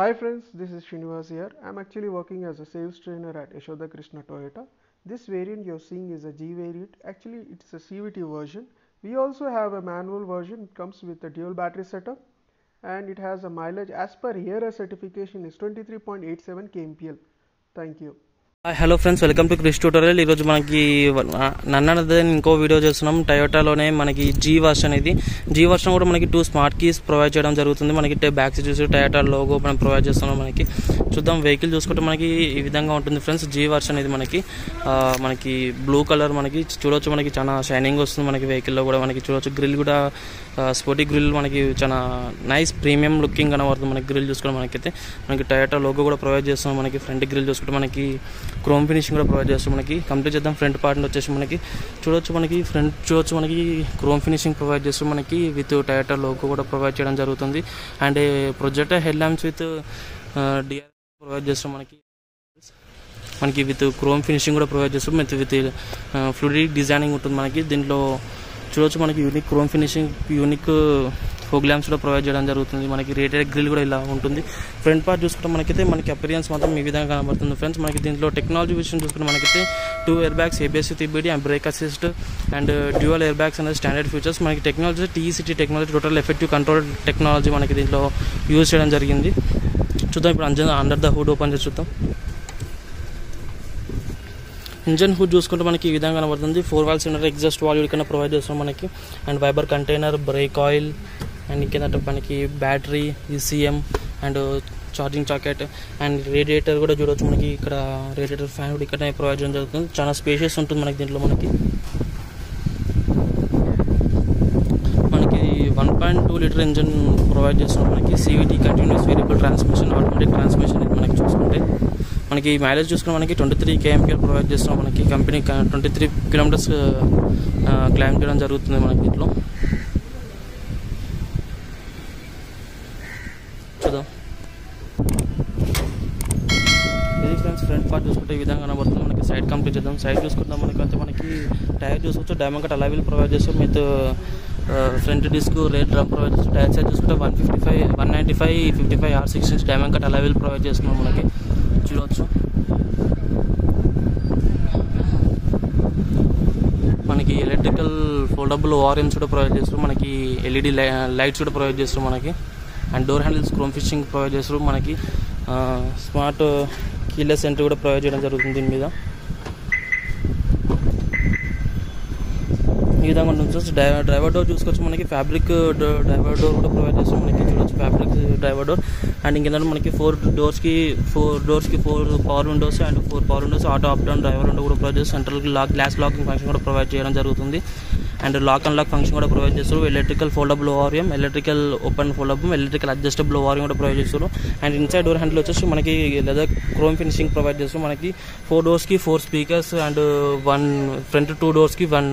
Hi friends, this is Srinivas here. I am actually working as a sales trainer at Yashoda Krishna Toyota. This variant you are seeing is a G variant. Actually, it is a CVT version. We also have a manual version. It comes with a dual battery setup and it has a mileage as per HERA certification is 23.87 kmpl. Thank you. Hello friends, welcome to Krrish Tutorial. Ee roju manaki nannanadani inko video chestunam Toyota lone manaki G version idi. G version kuda manaki 2 smart keys provide cheyadam jarugutundi. Manaki back seat chusi Toyota logo మనం provide చేస్తున్నాం. మనకి చూద్దాం vehicle చూసుకుంటే మనకి ఈ విధంగా ఉంటుంది friends. G version ఇది మనకి బ్లూ కలర్ మనకి చూడొచ్చు. మనకి చాలా షైనింగ్ వస్తుంది. మనకి వెహికల్ లో కూడా మనకి చూడొచ్చు. గ్రిల్ కూడా స్పోర్టీ గ్రిల్ మనకి చాలా నైస్ ప్రీమియం లుకింగ్ కనబడుతుంది. మనకి గ్రిల్ చూసుకుంటే మనకైతే మనకి Toyota logo కూడా provide చేస్తున్నాం. మనకి ఫ్రంట్ గ్రిల్ చూసుకుంటే మనకి chrome finishing కూడా ప్రొవైడ్ చేస్తాం. మనకి కంప్లీట్ చేద్దాం ఫ్రంట్ పార్ట్ వచ్చేసి మనకి చూడొచ్చు. మనకి ఫ్రంట్ చూడొచ్చు. మనకి chrome finishing ప్రొవైడ్ చేస్తాం. మనకి విత్ Toyota logo కూడా ప్రొవైడ్ చేయడం జరుగుతుంది. And projector head lamps with DR provide చేస్తాం. మనకి విత్ chrome finishing కూడా ప్రొవైడ్ చేస్తాం. విత్ ఫ్లూయిడ్ డిజైనింగ్ ఉంటుంది. మనకి దీంట్లో చూడొచ్చు. మనకి unique chrome finishing, unique fog lamps కూడా ప్రొవైడ్ చేయడం జరుగుతుంది. మనకి రేటెడ్ గ్రిల్ కూడా ఇలా ఉంటుంది. ఫ్రంట్ పార్ట్ చూసుకుంటే మనకైతే మనకి అపిరియన్స్ మాత్రం ఈ విధంగా కనబడుతుంది ఫ్రెండ్స్. మనకి దీంట్లో టెక్నాలజీ విషయం చూసుకుంటే మనకైతే 2 air bags, ABS, EBD and brake assist and dual air bags అనేది స్టాండర్డ్ ఫీచర్స్. మనకి technology TCT technology, total effective control technology మనకి దీంట్లో యూజ్ చేయడం జరిగింది. చూద్దాం ఇప్పుడు అండర్ ద హుడ్ ఓపెన్ చేసి చూద్దాం. ఇంజన్ హుడ్ చూసుకుంటే మనకి ఈ విధంగా కనబడుతుంది. 4 valve సిలిండర్ ఎగ్జాస్ట్ వాల్వ్ ఇక్కడ ప్రొవైడ్ చేస్తాం. మనకి and wiper container, brake oil and ఇంకేంటంటే మనకి battery, ECM and charging jacket and radiator కూడా చూడవచ్చు. మనకి ఇక్కడ రేడియేటర్ ఫ్యాన్ కూడా ఇక్కడ ప్రొవైడ్ చేయడం జరుగుతుంది. చాలా స్పేషియస్ ఉంటుంది మనకి దీంట్లో. మనకి 1.2 లీటర్ ఇంజన్ ప్రొవైడ్ చేస్తున్నాం. మనకి CVT continuous variable transmission, automatic transmission ఇది. మనకి చూసుకుంటే మనకి మైలేజ్ చూసుకుని మనకి 23 kmpl ప్రొవైడ్ చేస్తున్నాం. మనకి కంపెనీ 23 km క్లైమ్ చేయడం జరుగుతుంది మనకి దీంట్లో. ఇది ఫ్రెండ్స్ ఫ్రంట్ పార్ట్ చూసుకుంటే ఈ విధంగా కనబడుతుంది. మనకి సైడ్ కంప్లీట్ చేద్దాం. సైడ్ చూసుకుందాం. మనకైతే మనకి టైర్ చూసుకోవచ్చు. డైమండ్ కట్ అలావిల్ ప్రొవైడ్ చేస్తాం. మీతో front disc, rear drum provide చేస్తాం. టైర్ సైడ్ చూసుకుంటే 195/55 R6 డైమండ్ కట్ అలావిల్ ప్రొవైడ్ చేస్తున్నాం. మనకి చూడవచ్చు. మనకి ఎలక్ట్రికల్ ఫోల్డబుల్ ORMs కూడా ప్రొవైడ్ చేస్తాం. మనకి LED లైట్స్ కూడా ప్రొవైడ్ చేస్తాం. మనకి and door handles chrome finishing provide చేస్తారు. మనకి స్మార్ట్ కీలెస్ ఎంట్రీ కూడా ప్రొవైడ్ చేయడం జరుగుతుంది దీని మీద. ఈ విధంగా ఉంటుంది. డ్రైవర్ డోర్ చూసుకోవచ్చు. మనకి ఫ్యాబ్రిక్ డ్రైవర్ డోర్ కూడా ప్రొవైడ్ చేస్తాం. మనకి చూడవచ్చు ఫ్యాబ్రిక్ డ్రైవర్ డోర్. అండ్ ఇంకేంటంటే మనకి 4 power windows and 4 power windows, auto up down driver window కూడా ప్రొవైడ్ చేస్తారు. Central lock, glass locking function కూడా ప్రొవైడ్ చేయడం జరుగుతుంది. And lock and lock function కూడా ప్రొవైడ్ చేస్తారు. Electrical foldable ORM, electrical open foldable, electrical adjustable ORM కూడా provide చేస్తారు. And inside door handle వచ్చేసి మనకి లెదర్ క్రోమ్ ఫినిషింగ్ ప్రొవైడ్ చేస్తారు. మనకి 4 doors కి 4 స్పీకర్స్ అండ్ 1 front 2 doors కి 1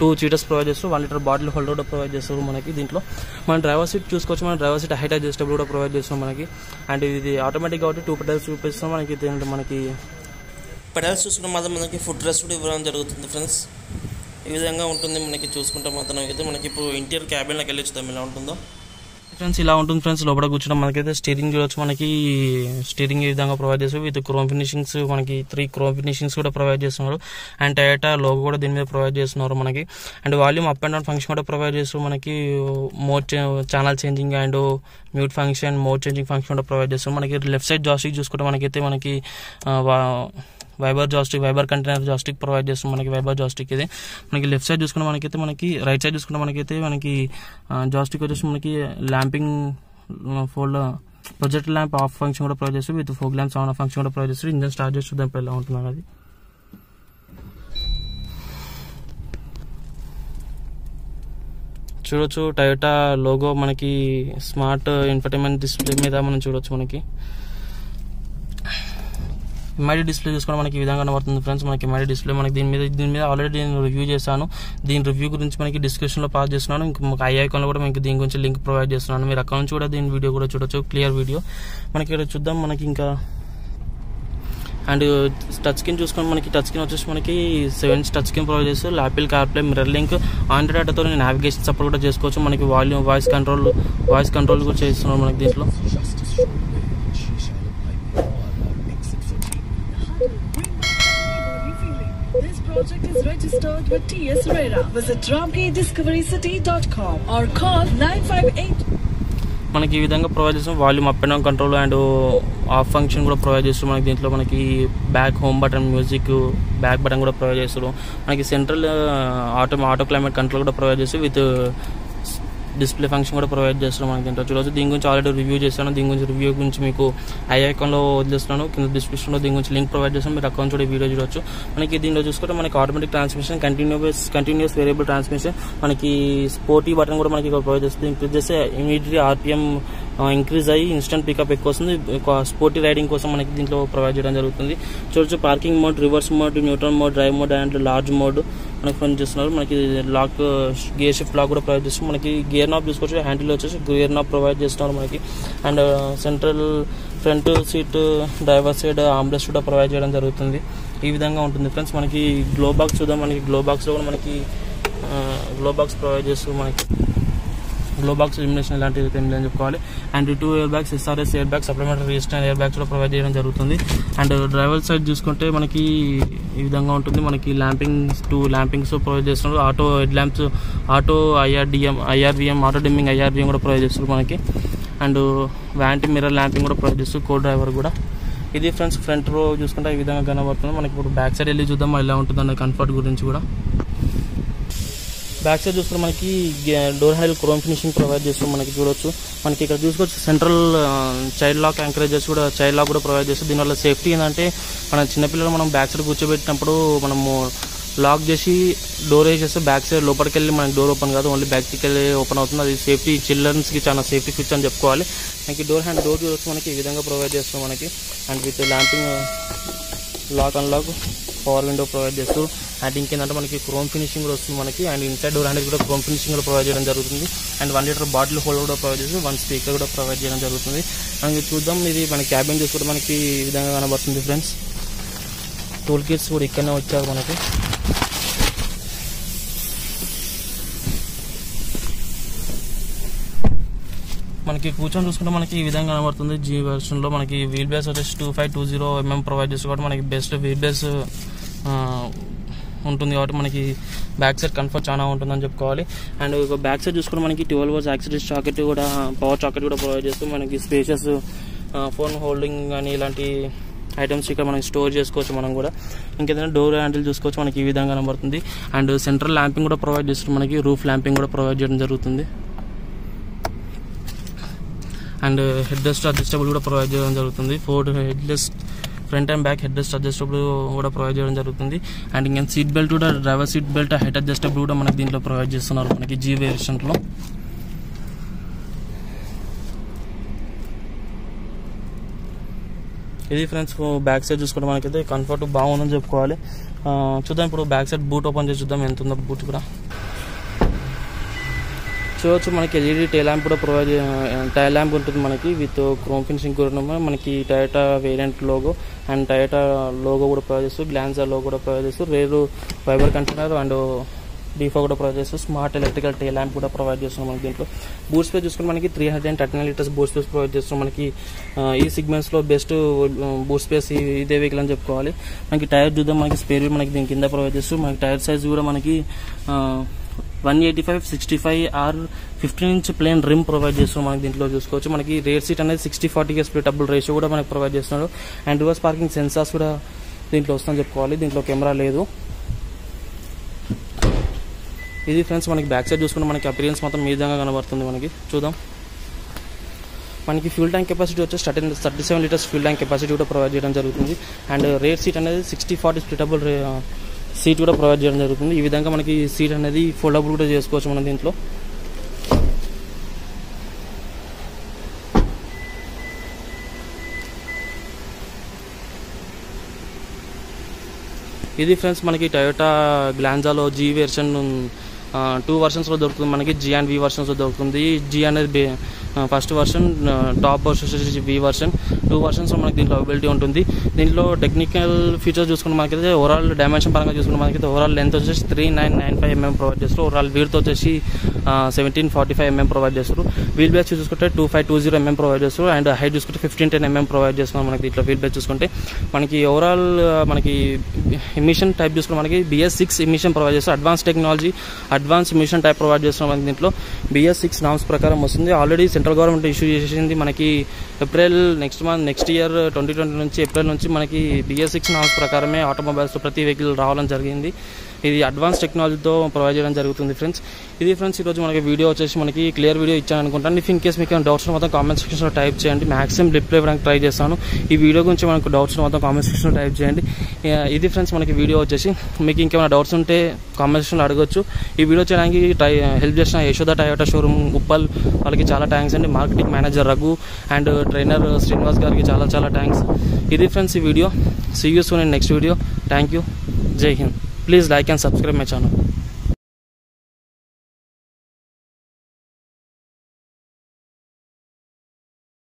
2 చీటర్స్ ప్రొవైడ్ చేస్తారు. 1 లీటర్ బాటిల్ హోల్డర్ కూడా ప్రొవైడ్ చేస్తారు. మనకి దీంట్లో మన డ్రైవర్ సీట్ చూసుకోవచ్చు. మన డ్రైవర్ సీట్ హైట్ అడ్జస్టబుల్ కూడా ప్రొవైడ్ చేస్తాం. మనకి అండ్ ఇది ఆటోమేటిక్ కాబట్టి 2 pedals చూపిస్తాం. మనకి పెడల్స్ చూసుకున్న మాత్రం మనకి ఫుట్ రెస్ట్ కూడా ఇవ్వడం జరుగుతుంది ఫ్రెండ్స్. ఈ విధంగా ఉంటుంది మనకి చూసుకుంటే మాత్రం. అయితే మనకి ఇప్పుడు ఇంటీరియర్ క్యాబిన్లోకి వెళ్ళి చూద్దాం ఎలా ఉంటుందో ఫ్రెండ్స్. ఇలా ఉంటుంది ఫ్రెండ్స్ లోపల కూర్చోడం. మనకైతే స్టీరింగ్ చూడొచ్చు. మనకి స్టీరింగ్ ఈ విధంగా ప్రొవైడ్ చేస్తారు. విత్ క్రోమ్ ఫినిషింగ్స్ మనకి 3 chrome finishings కూడా ప్రొవైడ్ చేస్తున్నారు. అండ్ Toyota logo కూడా దీని మీద ప్రొవైడ్ చేస్తున్నారు మనకి. And volume up and down function కూడా ప్రొవైడ్ చేస్తారు. మనకి mode channel changing and mute function, mode changing function కూడా ప్రొవైడ్ చేస్తారు. మనకి లెఫ్ట్ సైడ్ జాస్టిక్ చూసుకుంటే మనకైతే మనకి wiper joystick, wiper container joystick provide చేస్తాం. మనకి వైబర్ జాస్టిక్ ఇది. మనకి లెఫ్ట్ సైడ్ చూసుకుంటే మనకైతే మనకి రైట్ సైడ్ చూసుకుంటే మనకైతే మనకి జాస్టిక్ వచ్చేసి మనకి lamping fold, project lamp off function కూడా ప్రొవైడ్ చేస్తారు. With fog lamps on off function కూడా ప్రొవైడ్ చేస్తారు. ఇంజన్ స్టార్ట్ చేసి చూద్దాం ఎలా ఉంటుంది అది. చూడొచ్చు Toyota logo మనకి స్మార్ట్ ఇన్ఫర్టైన్మెంట్ డిస్ప్లే మీద మనం చూడొచ్చు. మనకి MID డిస్ప్లే చూసుకుంటే మనకి ఈ విధంగా కనబడుతుంది ఫ్రెండ్స్. మనకి MID డిస్ప్లే మనకి దీని మీద ఆల్రెడీ నేను రివ్యూ చేశాను. దీని రివ్యూ గురించి మనకి డిస్క్రిప్షన్లో పాస్ చేస్తున్నాను. ఇంకా ఐ ఐకాన్లో కూడా మనకి దీని గురించి లింక్ ప్రొవైడ్ చేస్తున్నాను. మీరు అక్కడ నుంచి కూడా దీని వీడియో కూడా చూడొచ్చు, క్లియర్ వీడియో. మనకి ఇక్కడ చూద్దాం మనకి ఇంకా. అండ్ టచ్ స్క్రీన్ చూసుకొని మనకి టచ్ స్క్రీన్ వచ్చేసి మనకి 7 inch టచ్ స్క్రీన్ ప్రొవైడ్ చేస్తారు. Apple CarPlay, mirror link, Android ఆటోతో నావిగేషన్ సపోర్ట్ కూడా చేసుకోవచ్చు. మనకి వాల్యూమ్, వాయిస్ కంట్రోల్ కూడా చేస్తున్నాం మనకి దీంట్లో. registered with T.S. Rera. Visit ramkediscoverycity.com or call 958. మనకి ఈ విధంగా ప్రొవైడ్ చేస్తాం volume up and down control and off function కూడా ప్రొవైడ్ చేస్తాం మనకి దీంట్లో మనకి back home button music back button కూడా ప్రొవైడ్ చేస్తాడు మనకి సెంట్రల్ ఆటో క్లైమేట్ కంట్రోల్ కూడా ప్రొవైడ్ చేస్తాం విత్ డిస్ప్లే ఫంక్షన్ కూడా ప్రొవైడ్ చేస్తాం మనకి దీంట్లో చూడవచ్చు దీని గురించి ఆల్రెడీ రివ్యూ చేశాను దీని గురించి రివ్యూ గురించి మీకు ఐ ఐకాన్లో వదిలేస్తున్నాను కింద డిస్క్రిప్షన్లో దీని గురించి లింక్ ప్రొవైడ్ చేస్తాను మీరు అకౌంట్ చూడే వీడియో చూడవచ్చు మనకి దీనిలో చూసుకుంటే మనకి automatic transmission continuous variable transmission మనకి స్పోర్టీ బటన్ కూడా మనకి ఇక్కడ ప్రొవైడ్ చేస్తుంది ఇంక్రీజ్ చేస్తే ఇమీడియట్లీ ఆర్పిఎం ఇంక్రీజ్ అయ్యి ఇన్స్టెంట్ పికప్ ఎక్కువ వస్తుంది స్పోర్టీ రైడింగ్ కోసం మనకి దీంట్లో ప్రొవైడ్ చేయడం జరుగుతుంది చూడొచ్చు parking mode reverse mode neutral mode drive mode and large mode మనకి పని చేస్తున్నారు మనకి లాక్ గేర్ షిఫ్ట్ లాక్ కూడా ప్రొవైడ్ చేస్తున్నారు మనకి గేర్ నాబ్ తీసుకోవచ్చు హ్యాండిల్ వచ్చేసి గేర్ నాబ్ ప్రొవైడ్ చేస్తున్నారు మనకి and central front seat driver side ambulance కూడా ప్రొవైడ్ చేయడం జరుగుతుంది ఈ విధంగా ఉంటుంది ఫ్రెండ్స్ మనకి గ్లో బాక్స్ చూద్దాం మనకి గ్లో బాక్స్లో కూడా మనకి గ్లో బాక్స్ ప్రొవైడ్ చేస్తుంది మనకి గ్లో బాక్స్ ఇలిమినేషన్ ఇలాంటివి ఏం లేదని చెప్పుకోవాలి and 2 air bags SRS air bags supplementary register air bags కూడా ప్రొవైడ్ చేయడం జరుగుతుంది అండ్ డ్రైవర్ సైడ్ చూసుకుంటే మనకి ఈ విధంగా ఉంటుంది మనకి ల్యాంపింగ్స్ 2 ల్యాంపింగ్స్ ప్రొవైడ్ చేస్తున్నారు auto head lamps auto IRVM auto dimming IRVM కూడా ప్రొవైడ్ చేస్తున్నారు మనకి అండ్ వ్యాంటీ మిర్రర్ ల్యాంపింగ్ కూడా ప్రొవైడ్ చేస్తారు కో డ్రైవర్ కూడా ఇది ఫ్రెండ్స్ ఫ్రంట్ రో చూసుకుంటే ఈ విధంగా కనబడుతుంది మనకి ఇప్పుడు బ్యాక్ సైడ్ వెళ్ళి చూద్దాం ఎలా ఉంటుంది అనే కంఫర్ట్ గురించి కూడా బ్యాక్ సైడ్ చూసుకుని మనకి door handle chrome finishing provide చేస్తాం మనకి చూడొచ్చు మనకి ఇక్కడ చూసుకోవచ్చు సెంట్రల్ చైల్డ్ లాక్ యాంకరేజెస్ కూడా చైల్డ్ లాక్ కూడా ప్రొవైడ్ చేస్తాం దీనివల్ల సేఫ్టీ ఏంటంటే మన చిన్నపిల్లలు మనం బ్యాక్ సైడ్ కూర్చోబెట్టినప్పుడు మనము లాక్ చేసి డోర్ వేసేస్తే బ్యాక్ సైడ్ లోపలికి వెళ్ళి మనకి డోర్ ఓపెన్ కాదు ఓన్లీ బ్యాక్ సైడ్కి వెళ్ళి ఓపెన్ అవుతుంది అది సేఫ్టీ చిల్డ్రన్స్కి చాలా సేఫ్టీ ఫీచర్ అని చెప్పుకోవాలి మనకి డోర్ హ్యాండ్ డోర్ చూడొచ్చు మనకి ఈ విధంగా ప్రొవైడ్ చేస్తాం మనకి and with lamping lock unlock power window provide చేస్తూ అండ్ ఇంకేంటంటే మనకి క్రోమ్ ఫినిషింగ్ కూడా వస్తుంది మనకి అండ్ ఇన్సైడ్ డోర్ హ్యాండిల్ కూడా క్రోమ్ ఫినిషింగ్ కూడా ప్రొవైడ్ చేయడం జరుగుతుంది అండ్ 1 లీటర్ బాటిల్ హోల్డర్ కూడా ప్రొవైడ్ చేసి 1 స్పీకర్ కూడా ప్రొవైడ్ చేయడం జరుగుతుంది అండ్ చూద్దాం ఇది మన క్యాబిన్ చూసుకుంటే మనకి ఈ విధంగా కనబడుతుంది ఫ్రెండ్స్ టూల్ కిట్స్ కూడా ఇక్కడనే వచ్చారు మనకి మనకి కూర్చొని చూసుకుంటే మనకి ఈ విధంగా కనబడుతుంది జీ వెర్షన్లో మనకి వీల్ బేస్ వచ్చేసి 2520mm ప్రొవైడ్ చేసి కాబట్టి మనకి బెస్ట్ వీల్ బేస్ ఉంటుంది కాబట్టి మనకి బ్యాక్ సైడ్ కంఫర్ట్ చాలా ఉంటుందని చెప్పుకోవాలి అండ్ బ్యాక్ సైడ్ చూసుకుంటే మనకి 12V యాక్సిడెంట్ షాకెట్ కూడా పవర్ షాకెట్ కూడా ప్రొవైడ్ చేస్తూ మనకి స్పేషియస్ ఫోన్ హోల్డింగ్ కానీ ఇలాంటి ఐటమ్స్ ఇక్కడ మనం స్టోర్ చేసుకోవచ్చు మనం కూడా ఇంకేదైనా డోర్ హ్యాండిల్ చూసుకోవచ్చు మనకి ఈ విధంగా కనబడుతుంది అండ్ సెంట్రల్ ల్యాంపింగ్ కూడా ప్రొవైడ్ చేస్తుంది మనకి రూఫ్ ల్యాంపింగ్ కూడా ప్రొవైడ్ చేయడం జరుగుతుంది అండ్ హెడ్ రెస్ట్ అడ్జస్టబుల్ కూడా ప్రొవైడ్ చేయడం జరుగుతుంది 4 head rest front and back head rest adjustable కూడా ప్రొవైడ్ చేయడం జరుగుతుంది అండ్ ఇంకా సీట్ బెల్ట్ కూడా driver seat belt head adjustable కూడా మనకి దీంట్లో ప్రొవైడ్ చేస్తున్నారు మనకి జీ వేరియంట్లో ఇది ఫ్రెండ్స్ బ్యాక్ సైడ్ చూసుకుంటే మనకైతే కంఫర్ట్ బాగుందని చెప్పుకోవాలి చూద్దాం ఇప్పుడు బ్యాక్ సైడ్ బూట్ ఓపెన్ చేసి చూద్దాం ఎంత ఉందో బూట్ కూడా చూడవచ్చు మనకి ఎల్ఈడి టైల్ ల్యాంప్ కూడా ప్రొవైడ్ టైల్ ల్యాంప్ ఉంటుంది మనకి విత్ క్రోమ్ ఫినిషింగ్ కూడా మనకి Toyota variant logo and Toyota logo కూడా ప్రొవైడ్ చేస్తూ గ్లాన్జా లోగో కూడా ప్రొవైడ్ చేస్తూ రేరు వైబర్ కంటైనర్ అండ్ డీఫో కూడా ప్రొవైడ్ చేస్తూ స్మార్ట్ ఎలక్ట్రికల్ టైల్ ల్యాంప్ కూడా ప్రొవైడ్ చేస్తున్నాం మనకి దీంట్లో బూట్ స్పేస్ చూసుకుని మనకి 339 లీటర్స్ బూట్ స్పేస్ ప్రొవైడ్ చేస్తున్నాం మనకి ఈ సిగ్మెంట్స్లో బెస్ట్ బూట్ స్పేస్ ఇదే వెహికల్ అని చెప్పుకోవాలి మనకి టైర్ చూద్దాం మనకి స్పేర్ మనకి దీని కింద ప్రొవైడ్ చేస్తూ మనకి టైర్ సైజ్ కూడా మనకి 185/65 or 15 inch plain rim provide చేస్తాం మనకి దీంట్లో చూసుకోవచ్చు మనకి రేర్ సీట్ అనేది 60/40 స్ప్లిటబుల్ రేషియో కూడా మనకి ప్రొవైడ్ చేస్తున్నారు అండ్ రివర్స్ పార్కింగ్ సెన్సార్స్ కూడా దీంట్లో వస్తుందని చెప్పుకోవాలి దీంట్లో కెమెరా లేదు ఇది ఫ్రెండ్స్ మనకి బ్యాక్ సైడ్ చూసుకుంటే మనకి అపిరియన్స్ మాత్రం ఈ విధంగా కనబడుతుంది మనకి చూద్దాం మనకి ఫ్యూల్ ట్యాంక్ కెపాసిటీ వచ్చేసి 37 లీటర్స్ ఫ్యూల్ ట్యాంక్ కెపాసిటీ కూడా ప్రొవైడ్ చేయడం జరుగుతుంది అండ్ రేర్ సీట్ అనేది 60/40 స్ప్లిటబుల్ సీట్ కూడా ప్రొవైడ్ చేయడం జరుగుతుంది ఈ విధంగా మనకి సీట్ అనేది ఫోల్డబుల్ కూడా చేసుకోవచ్చు మనం దీంట్లో ఇది ఫ్రెండ్స్ మనకి టయోటా గ్లాన్జాలో జీ వెర్షన్ 2 వెర్షన్స్లో దొరుకుతుంది మనకి జీ అండ్ వి వెర్షన్స్లో దొరుకుతుంది జీ అనేది ఫస్ట్ వెర్షన్ టాప్ వచ్చేసి వి వెర్షన్ 2 వెర్షన్స్లో మనకి దీంట్లో అవైలబిలిటీ ఉంటుంది దీంట్లో టెక్నికల్ ఫీచర్స్ చూసుకున్న మనకైతే ఓవరాల్ డైమెన్షన్ పరంగా చూసుకున్న మనకైతే ఓవరాల్ లెంత్ వచ్చేసి 3995mm ప్రొవైడ్ చేస్తారు ఓవరాల్ వీడ్త్ వచ్చేసి 1745mm ప్రొవైడ్ చేస్తారు వీల్ బేస్ చూసుకుంటే 2520mm ప్రొవైడ్ చేస్తారు అండ్ హైట్ చూసుకుంటే 1510mm ప్రొవైడ్ చేస్తున్నారు మనకి దీంట్లో వీల్ బేస్ చూసుకుంటే మనకి ఓవరాల్ మనకి emission type చూసుకున్నాం మనకి BS6 emission provide చేస్తారు advanced technology advanced emission type provide చేస్తున్నారు మనకి దీంట్లో BS6 norms ప్రకారం వస్తుంది already central government issue చేసింది మనకి April next month next year 2020 నుంచి ఏప్రిల్ నుంచి మనకి BS6 norms ప్రకారమే automobiles తో ప్రతి vehicle రావడం జరిగింది ఇది advanced technology తో provide చేయడం జరుగుతుంది friends ఇది friends ఈ రోజు మనకి వీడియో వచ్చేసి మనకి క్లియర్ వీడియో ఇచ్చాను అనుకుంటాను ఇఫ్ ఇన్ కేస్ మీకు ఏమైనా డౌట్స్ ఉంటే కామెంట్ సెక్షన్ లో టైప్ చేయండి maximum రిప్లై ఇవ్వడానికి ట్రై చేస్తాను ఈ వీడియో గురించి మనకు డౌట్స్ ఉంటే కామెంట్ సెక్షన్ లో టైప్ చేయండి ఇది friends మనకి వీడియో వచ్చేసి మీకు ఇంకేమైనా డౌట్స్ ఉంటే కామెంట్ సెక్షన్ లో అడగొచ్చు ఈ వీడియో చేయడానికి హెల్ప్ చేసిన యశోద టయోటా షోరూమ్ ఉప్పల్ వాళ్ళకి చాలా థాంక్స్ అండి marketing manager Raghu and trainer Srinivas గారికి చాలా చాలా థాంక్స్ ఇది friends ఈ video see you soon in next video thank you jai hind please like and subscribe my channel